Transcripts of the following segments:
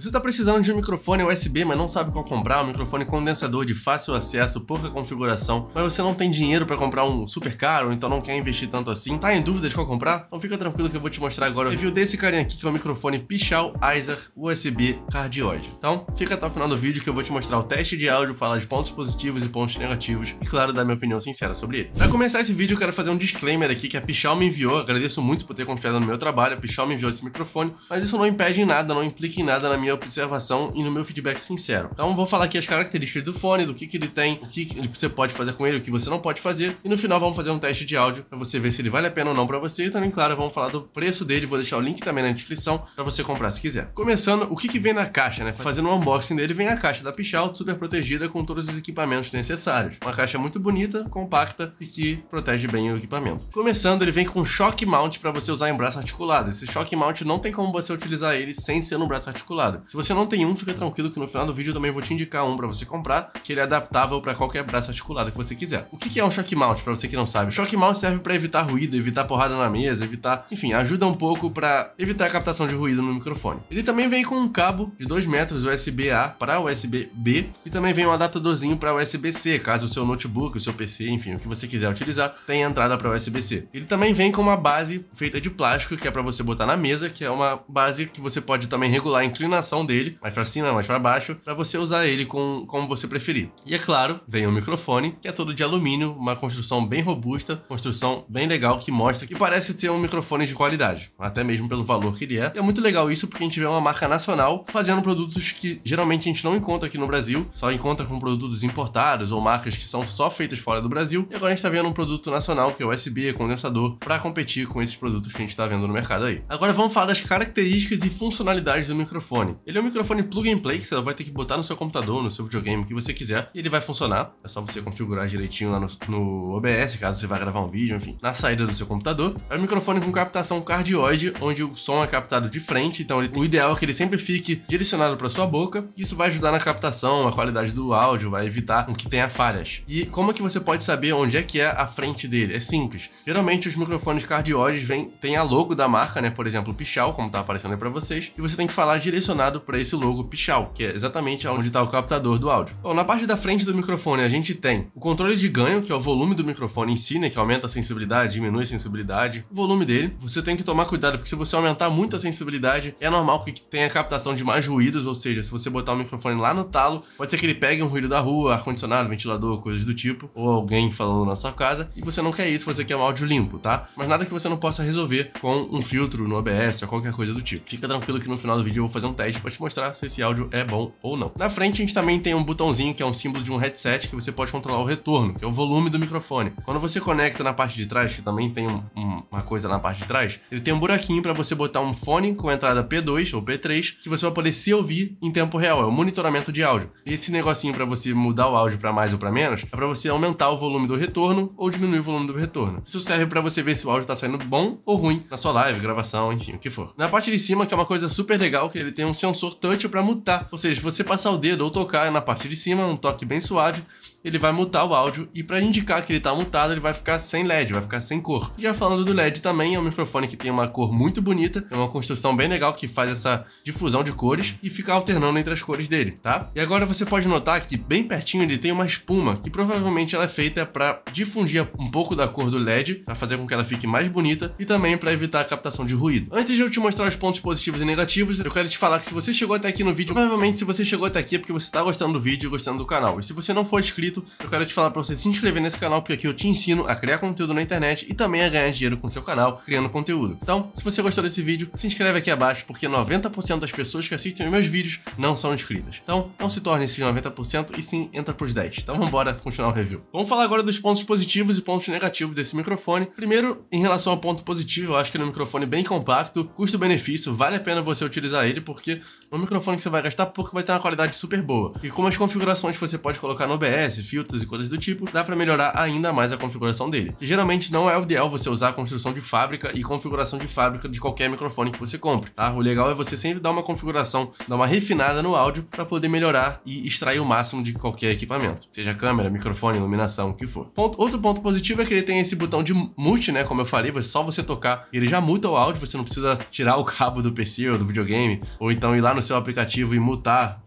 Você está precisando de um microfone USB, mas não sabe qual comprar, um microfone condensador de fácil acesso, pouca configuração, mas você não tem dinheiro para comprar um super caro, então não quer investir tanto assim, tá em dúvida de qual comprar? Então fica tranquilo que eu vou te mostrar agora o review desse carinha aqui, que é o microfone Pichau Izar USB Cardioide. Então fica até o final do vídeo que eu vou te mostrar o teste de áudio, falar de pontos positivos e pontos negativos e, claro, dar minha opinião sincera sobre ele. Para começar esse vídeo eu quero fazer um disclaimer aqui que a Pichau me enviou, agradeço muito por ter confiado no meu trabalho, a Pichau me enviou esse microfone, mas isso não impede em nada, não implica em nada na minha observação e no meu feedback sincero. Então vou falar aqui as características do fone, do que ele tem, o que você pode fazer com ele, o que você não pode fazer, e no final vamos fazer um teste de áudio para você ver se ele vale a pena ou não para você, e também, claro, vamos falar do preço dele, vou deixar o link também na descrição para você comprar se quiser. Começando, o que vem na caixa, né? Fazendo um unboxing dele, vem a caixa da Pichau, super protegida com todos os equipamentos necessários. Uma caixa muito bonita, compacta e que protege bem o equipamento. Começando, ele vem com shock mount para você usar em braço articulado. Esse shock mount não tem como você utilizar ele sem ser no braço articulado. Se você não tem um, fica tranquilo que no final do vídeo eu também vou te indicar um para você comprar, que ele é adaptável para qualquer braço articulado que você quiser. O que é um shock mount, para você que não sabe? O shock mount serve para evitar ruído, evitar porrada na mesa, evitar, enfim, ajuda um pouco para evitar a captação de ruído no microfone. Ele também vem com um cabo de 2 metros USB-A para USB-B e também vem um adaptadorzinho para USB-C, caso o seu notebook, o seu PC, enfim, o que você quiser utilizar, tem entrada para USB-C. Ele também vem com uma base feita de plástico, que é para você botar na mesa, que é uma base que você pode também regular a inclinação dele, mais para cima, mais para baixo, para você usar ele como você preferir. E é claro, vem o microfone, que é todo de alumínio, uma construção bem robusta, construção bem legal, que mostra que parece ter um microfone de qualidade, até mesmo pelo valor que ele é. E é muito legal isso, porque a gente vê uma marca nacional fazendo produtos que geralmente a gente não encontra aqui no Brasil, só encontra com produtos importados ou marcas que são só feitas fora do Brasil. E agora a gente tá vendo um produto nacional, que é o USB, condensador, para competir com esses produtos que a gente tá vendo no mercado aí. Agora vamos falar das características e funcionalidades do microfone. Ele é um microfone plug and play, que você vai ter que botar no seu computador, no seu videogame, o que você quiser, e ele vai funcionar. É só você configurar direitinho lá no OBS, caso você vá gravar um vídeo, enfim, na saída do seu computador. É um microfone com captação cardioide, onde o som é captado de frente, então o ideal é que ele sempre fique direcionado para sua boca. Isso vai ajudar na captação, a qualidade do áudio, vai evitar que tenha falhas. E como é que você pode saber onde é que é a frente dele? É simples. Geralmente os microfones cardioides têm a logo da marca, né? Por exemplo, Pichau, como tá aparecendo aí para vocês, e você tem que falar direcionado para esse logo Pichau, que é exatamente onde está o captador do áudio. Bom, na parte da frente do microfone a gente tem o controle de ganho, que é o volume do microfone em si, né, que aumenta a sensibilidade, diminui a sensibilidade, o volume dele. Você tem que tomar cuidado, porque se você aumentar muito a sensibilidade, é normal que tenha captação de mais ruídos, ou seja, se você botar o microfone lá no talo, pode ser que ele pegue um ruído da rua, ar-condicionado, ventilador, coisas do tipo, ou alguém falando na sua casa, e você não quer isso, você quer um áudio limpo, tá? Mas nada que você não possa resolver com um filtro no OBS ou qualquer coisa do tipo. Fica tranquilo que no final do vídeo eu vou fazer um teste para te mostrar se esse áudio é bom ou não. Na frente a gente também tem um botãozinho que é um símbolo de um headset, que você pode controlar o retorno, que é o volume do microfone. Quando você conecta na parte de trás, que também tem uma coisa na parte de trás, ele tem um buraquinho para você botar um fone com entrada P2 ou P3, que você vai poder se ouvir em tempo real, é o monitoramento de áudio. E esse negocinho para você mudar o áudio para mais ou para menos, é para você aumentar o volume do retorno ou diminuir o volume do retorno. Isso serve para você ver se o áudio tá saindo bom ou ruim na sua live, gravação, enfim, o que for. Na parte de cima, que é uma coisa super legal, que ele tem um sensor touch para mutar, ou seja, se você passar o dedo ou tocar na parte de cima, um toque bem suave, ele vai mutar o áudio, e para indicar que ele tá mutado, ele vai ficar sem LED, vai ficar sem cor. Já falando do LED também, é um microfone que tem uma cor muito bonita, é uma construção bem legal que faz essa difusão de cores e fica alternando entre as cores dele, tá? E agora você pode notar que bem pertinho ele tem uma espuma, que provavelmente ela é feita para difundir um pouco da cor do LED, para fazer com que ela fique mais bonita e também para evitar a captação de ruído. Antes de eu te mostrar os pontos positivos e negativos, eu quero te falar que se você chegou até aqui no vídeo, provavelmente se você chegou até aqui é porque você está gostando do vídeo e gostando do canal. E se você não for inscrito, eu quero te falar para você se inscrever nesse canal, porque aqui eu te ensino a criar conteúdo na internet e também a ganhar dinheiro com o seu canal, criando conteúdo. Então, se você gostou desse vídeo, se inscreve aqui abaixo, porque 90% das pessoas que assistem os meus vídeos não são inscritas. Então, não se torne esses 90% e sim entra pros 10. Então, vamos embora continuar o review. Vamos falar agora dos pontos positivos e pontos negativos desse microfone. Primeiro, em relação ao ponto positivo, eu acho que ele é um microfone bem compacto, custo-benefício, vale a pena você utilizar ele, porque é um microfone que você vai gastar pouco, vai ter uma qualidade super boa. E como as configurações que você pode colocar no OBS, filtros e coisas do tipo, dá pra melhorar ainda mais a configuração dele. E geralmente não é o ideal você usar a construção de fábrica e configuração de fábrica de qualquer microfone que você compre, tá? O legal é você sempre dar uma configuração, dar uma refinada no áudio pra poder melhorar e extrair o máximo de qualquer equipamento, seja câmera, microfone, iluminação, o que for. Outro ponto positivo é que ele tem esse botão de mute, né? Como eu falei, só você tocar e ele já muta o áudio, você não precisa tirar o cabo do PC ou do videogame, ou então Então, ir lá no seu aplicativo e mutar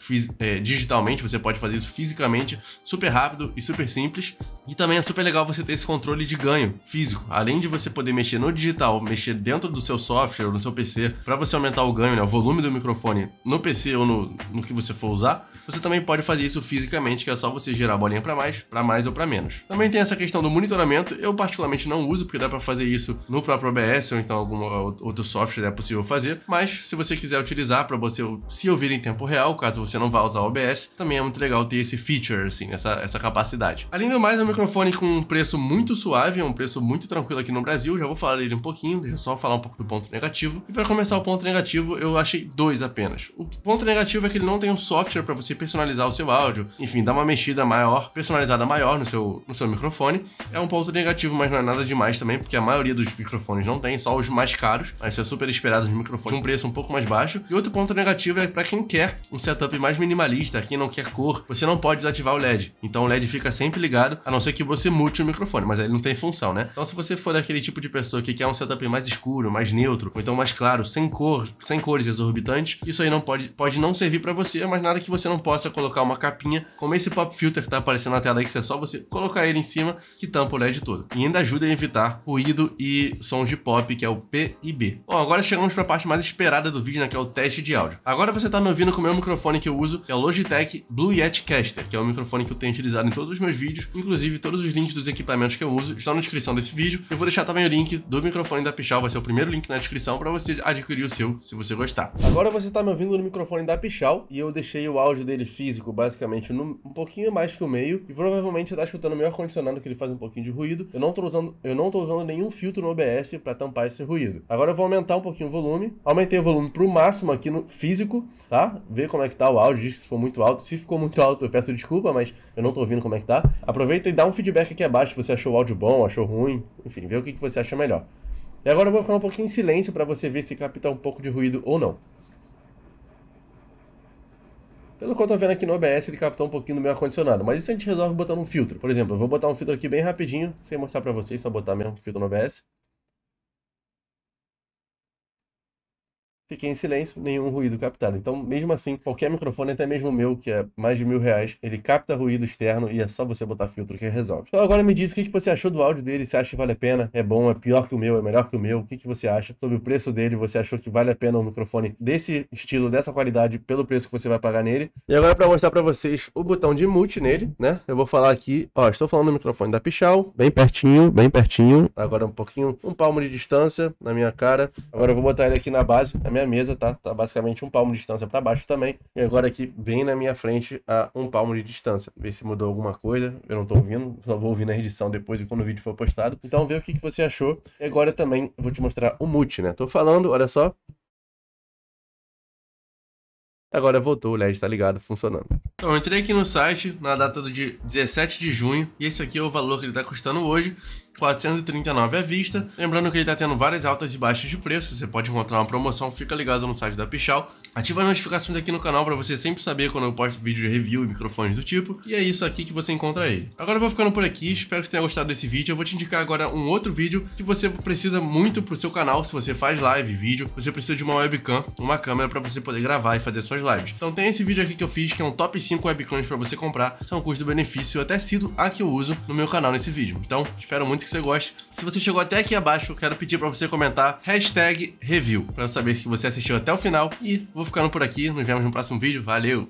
digitalmente, você pode fazer isso fisicamente, super rápido e super simples. E também é super legal você ter esse controle de ganho físico. Além de você poder mexer no digital, mexer dentro do seu software ou no seu PC, para você aumentar o ganho, né, o volume do microfone no PC ou no que você for usar, você também pode fazer isso fisicamente, que é só você girar a bolinha para mais ou para menos. Também tem essa questão do monitoramento, eu particularmente não uso, porque dá para fazer isso no próprio OBS ou então algum outro software é possível fazer, mas se você quiser utilizar para você se ouvir em tempo real, caso você não vá usar o OBS, também é muito legal ter esse feature, assim, essa capacidade. Além do mais, é um microfone com um preço muito suave, é um preço muito tranquilo aqui no Brasil, já vou falar dele um pouquinho, deixa eu só falar um pouco do ponto negativo. E para começar o ponto negativo, eu achei dois apenas. O ponto negativo é que ele não tem um software para você personalizar o seu áudio, enfim, dar uma mexida maior, personalizada maior no seu microfone. É um ponto negativo, mas não é nada demais também, porque a maioria dos microfones não tem, só os mais caros, mas isso é super esperado de microfone, um preço um pouco mais baixo. E outro ponto negativo é para quem quer um setup mais minimalista, quem não quer cor, você não pode desativar o LED. Então o LED fica sempre ligado, a não ser que você mute o microfone, mas ele não tem função, né? Então se você for daquele tipo de pessoa que quer um setup mais escuro, mais neutro, ou então mais claro, sem cores exorbitantes, isso aí não pode não servir para você, mas nada que você não possa colocar uma capinha, como esse pop filter que tá aparecendo na tela aí, que é só você colocar ele em cima, que tampa o LED todo. E ainda ajuda a evitar ruído e sons de pop, que é o PIB. Bom, agora chegamos para a parte mais esperada do vídeo, né, que é o teste de áudio. Agora você tá me ouvindo com o meu microfone que eu uso, que é o Logitech Blue Yeti Caster, que é o microfone que eu tenho utilizado em todos os meus vídeos, inclusive todos os links dos equipamentos que eu uso estão na descrição desse vídeo. Eu vou deixar também o link do microfone da Pichau, vai ser o primeiro link na descrição para você adquirir o seu, se você gostar. Agora você tá me ouvindo no microfone da Pichau e eu deixei o áudio dele físico basicamente um pouquinho mais que o meio e provavelmente você tá escutando o meu ar-condicionado, que ele faz um pouquinho de ruído. Eu não tô usando nenhum filtro no OBS para tampar esse ruído. Agora eu vou aumentar um pouquinho o volume. Aumentei o volume pro máximo aqui no físico, tá? Vê como é que tá o áudio, diz se for muito alto. Se ficou muito alto, eu peço desculpa, mas eu não tô ouvindo como é que tá. Aproveita e dá um feedback aqui abaixo, se você achou o áudio bom, achou ruim, enfim, vê o que você acha melhor. E agora eu vou ficar um pouquinho em silêncio para você ver se capta um pouco de ruído ou não. Pelo que eu tô vendo aqui no OBS, ele captou um pouquinho do meu ar-condicionado, mas isso a gente resolve botando um filtro. Por exemplo, eu vou botar um filtro aqui bem rapidinho, sem mostrar pra vocês, só botar mesmo o filtro no OBS. Fiquei em silêncio, nenhum ruído captado. Então, mesmo assim, qualquer microfone, até mesmo o meu, que é mais de R$1.000, ele capta ruído externo e é só você botar filtro que resolve. Então agora me diz o que você achou do áudio dele, se acha que vale a pena, é bom, é pior que o meu, é melhor que o meu, o que você acha sobre o preço dele, você achou que vale a pena um microfone desse estilo, dessa qualidade, pelo preço que você vai pagar nele. E agora para mostrar para vocês o botão de mute nele, né, eu vou falar aqui, ó, estou falando no microfone da Pichau, bem pertinho, agora um pouquinho, um palmo de distância na minha cara. Agora eu vou botar ele aqui na base, na minha mesa, tá basicamente um palmo de distância para baixo também, e agora aqui bem na minha frente a um palmo de distância. Ver se mudou alguma coisa, eu não tô ouvindo, só vou ouvir na edição depois e quando o vídeo for postado. Então vê o que você achou. E agora também vou te mostrar o mute, né, tô falando, olha só, agora voltou, o LED tá ligado, funcionando. Então, eu entrei aqui no site na data do dia 17 de junho e esse aqui é o valor que ele tá custando hoje, R$439 à vista. Lembrando que ele tá tendo várias altas e baixas de preço, você pode encontrar uma promoção, fica ligado no site da Pichau. Ativa as notificações aqui no canal para você sempre saber quando eu posto vídeo de review e microfones do tipo. E é isso aqui que você encontra ele. Agora eu vou ficando por aqui, espero que você tenha gostado desse vídeo. Eu vou te indicar agora um outro vídeo que você precisa muito pro seu canal, se você faz live, vídeo, você precisa de uma webcam, uma câmera para você poder gravar e fazer suas lives. Então tem esse vídeo aqui que eu fiz, que é um top 5 webcams para você comprar, são custo-benefício, eu até cito a que eu uso no meu canal nesse vídeo. Então, espero muito que você goste. Se você chegou até aqui abaixo, eu quero pedir para você comentar #review, para eu saber que você assistiu até o final. E vou ficando por aqui, nos vemos no próximo vídeo, valeu!